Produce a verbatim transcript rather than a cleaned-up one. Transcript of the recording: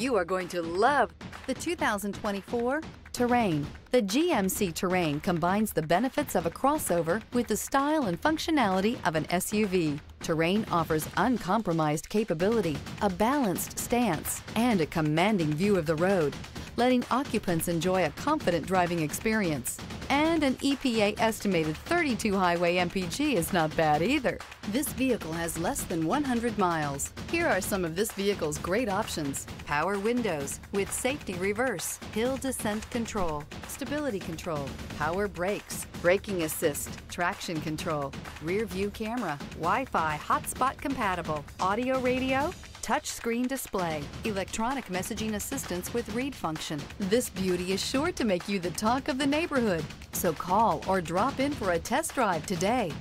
You are going to love the two thousand twenty-four Terrain. The G M C Terrain combines the benefits of a crossover with the style and functionality of an S U V. Terrain offers uncompromised capability, a balanced stance, and a commanding view of the road, letting occupants enjoy a confident driving experience. And an E P A-estimated thirty-two highway M P G is not bad either. This vehicle has less than one hundred miles. Here are some of this vehicle's great options. Power windows with safety reverse, hill descent control, stability control, power brakes, braking assist, traction control, rear view camera, Wi-Fi hotspot compatible, audio radio, touchscreen display, electronic messaging assistance with read function. This beauty is sure to make you the talk of the neighborhood. So call or drop in for a test drive today.